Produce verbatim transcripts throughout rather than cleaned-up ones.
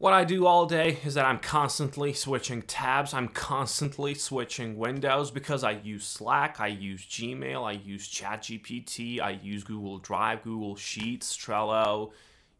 What I do all day is that I'm constantly switching tabs, I'm constantly switching windows because I use Slack, I use Gmail, I use ChatGPT, I use Google Drive, Google Sheets, Trello,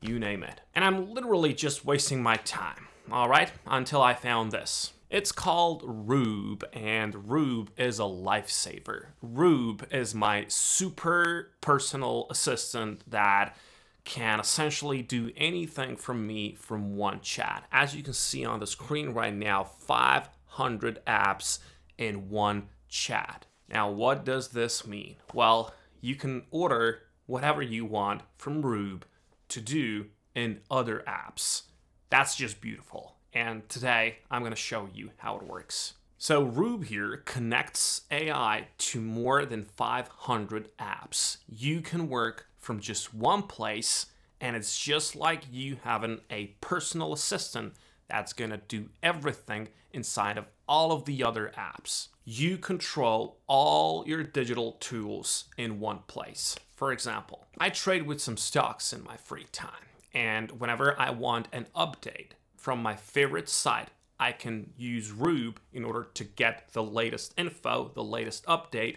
you name it. And I'm literally just wasting my time, all right, until I found this. It's called Rube, and Rube is a lifesaver. Rube is my super personal assistant that can essentially do anything from me from one chat. As you can see on the screen right now, five hundred apps in one chat. Now, what does this mean? Well, you can order whatever you want from Rube to do in other apps. That's just beautiful. And today I'm going to show you how it works. So Rube here connects A I to more than five hundred apps. You can work from just one place, and it's just like you having a personal assistant that's going to do everything inside of all of the other apps. You control all your digital tools in one place. For example, I trade with some stocks in my free time, and whenever I want an update from my favorite site, I can use Rube in order to get the latest info, the latest update,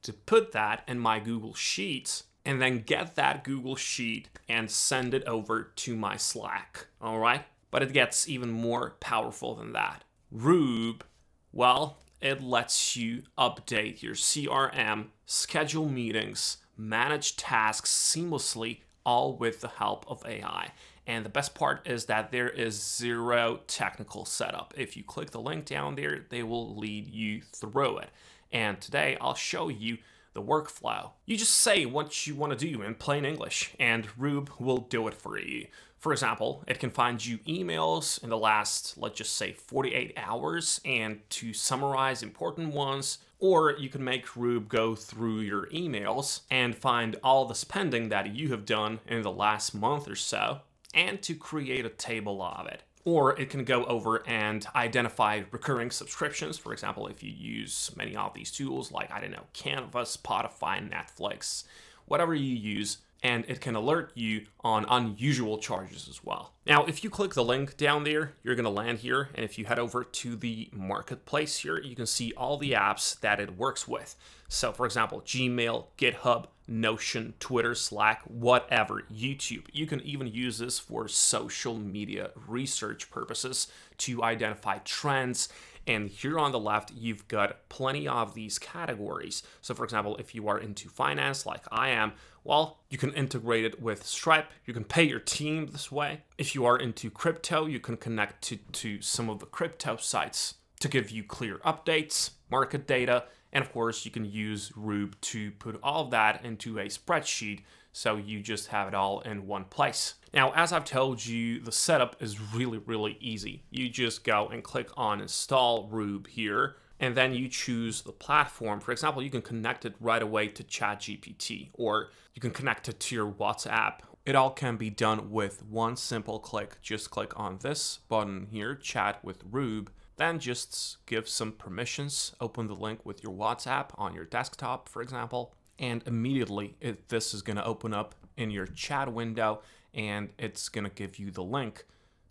to put that in my Google Sheets, and then get that Google Sheet and send it over to my Slack, all right? But it gets even more powerful than that. Rube, well, it lets you update your C R M, schedule meetings, manage tasks seamlessly, all with the help of A I. And the best part is that there is zero technical setup. If you click the link down there, they will lead you through it. And today I'll show you the workflow. You just say what you want to do in plain English, and Rube will do it for you. For example, it can find you emails in the last, let's just say, forty-eight hours, and to summarize important ones, or you can make Rube go through your emails and find all the spending that you have done in the last month or so, and to create a table of it. Or it can go over and identify recurring subscriptions. For example, if you use many of these tools like, I don't know, Canva, Spotify, Netflix, whatever you use, and it can alert you on unusual charges as well. Now, if you click the link down there, you're gonna land here. And if you head over to the marketplace here, you can see all the apps that it works with. So for example, Gmail, GitHub, Notion, Twitter, Slack, whatever, YouTube. You can even use this for social media research purposes to identify trends. And here on the left, you've got plenty of these categories. So for example, if you are into finance like I am, well, you can integrate it with Stripe. You can pay your team this way. If you are into crypto, you can connect to, to some of the crypto sites to give you clear updates, market data, and of course, you can use Rube to put all of that into a spreadsheet so you just have it all in one place. Now, as I've told you, the setup is really, really easy. You just go and click on Install Rube here, and then you choose the platform. For example, you can connect it right away to ChatGPT, or you can connect it to your WhatsApp. It all can be done with one simple click. Just click on this button here, Chat with Rube. Then just give some permissions, open the link with your WhatsApp on your desktop, for example, and immediately it, this is going to open up in your chat window, and it's going to give you the link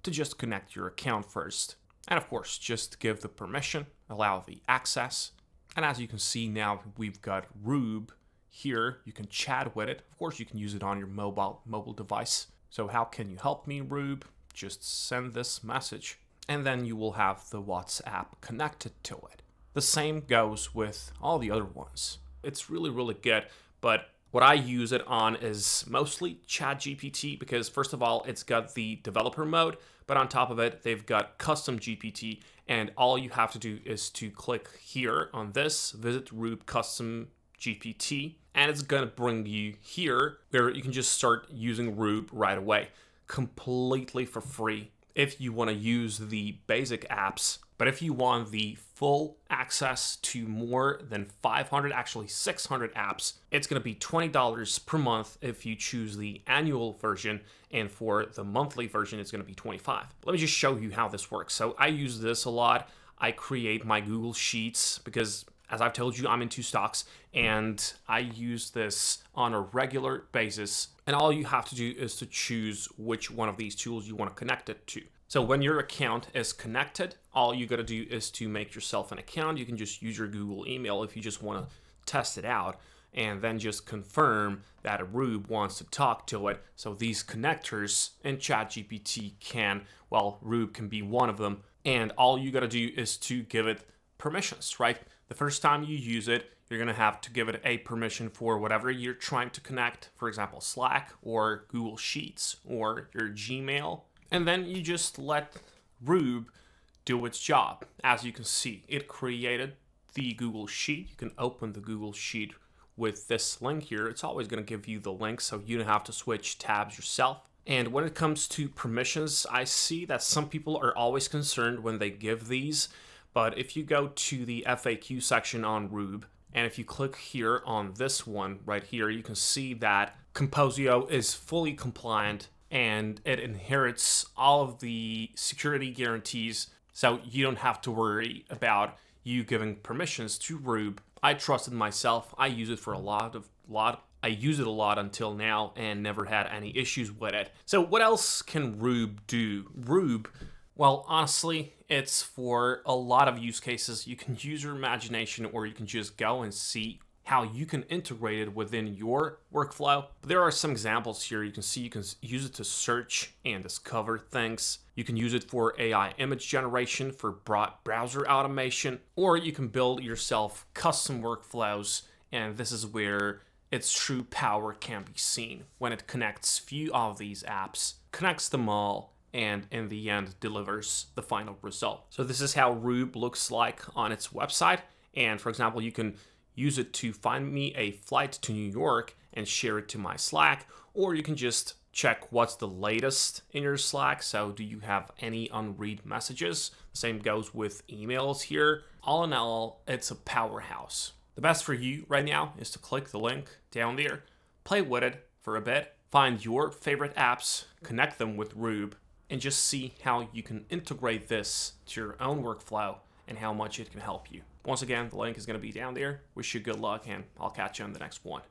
to just connect your account first. And of course, just give the permission, allow the access. And as you can see now, we've got Rube here. You can chat with it. Of course, you can use it on your mobile, mobile device. So how can you help me, Rube? Just send this message, and then you will have the WhatsApp connected to it. The same goes with all the other ones. It's really, really good, but what I use it on is mostly ChatGPT because first of all, it's got the developer mode, but on top of it, they've got custom G P T, and all you have to do is to click here on this, visit Rube Custom G P T, and it's gonna bring you here where you can just start using Rube right away, completely for free, if you want to use the basic apps. But if you want the full access to more than five hundred, actually six hundred apps, it's going to be twenty dollars per month if you choose the annual version, and for the monthly version, it's going to be twenty-five dollars. Let me just show you how this works. So I use this a lot. I create my Google Sheets because, as I've told you, I'm into stocks, and I use this on a regular basis. And all you have to do is to choose which one of these tools you want to connect it to. So when your account is connected, all you got to do is to make yourself an account. You can just use your Google email if you just want to test it out, and then just confirm that a Rube wants to talk to it. So these connectors in ChatGPT can, well, Rube can be one of them. And all you got to do is to give it permissions, right? The first time you use it, you're going to have to give it a permission for whatever you're trying to connect, for example, Slack or Google Sheets or your Gmail. And then you just let Rube do its job. As you can see, it created the Google Sheet. You can open the Google Sheet with this link here. It's always going to give you the link, so you don't have to switch tabs yourself. And when it comes to permissions, I see that some people are always concerned when they give these, but if you go to the F A Q section on Rube, and if you click here on this one right here, you can see that Composio is fully compliant and it inherits all of the security guarantees, so you don't have to worry about you giving permissions to Rube. I trust it myself. I use it for a lot of lot. I use it a lot until now and never had any issues with it. So what else can Rube do? Rube, well, honestly, it's for a lot of use cases. You can use your imagination, or you can just go and see how you can integrate it within your workflow. There are some examples here. You can see you can use it to search and discover things. You can use it for A I image generation, for broad browser automation, or you can build yourself custom workflows. And this is where its true power can be seen, when it connects few of these apps, connects them all, and in the end delivers the final result. So this is how Rube looks like on its website. And for example, you can use it to find me a flight to New York and share it to my Slack, or you can just check what's the latest in your Slack. So do you have any unread messages? The same goes with emails here. All in all, it's a powerhouse. The best for you right now is to click the link down there, play with it for a bit, find your favorite apps, connect them with Rube, and just see how you can integrate this to your own workflow and how much it can help you. Once again, the link is going to be down there. Wish you good luck, and I'll catch you on the next one.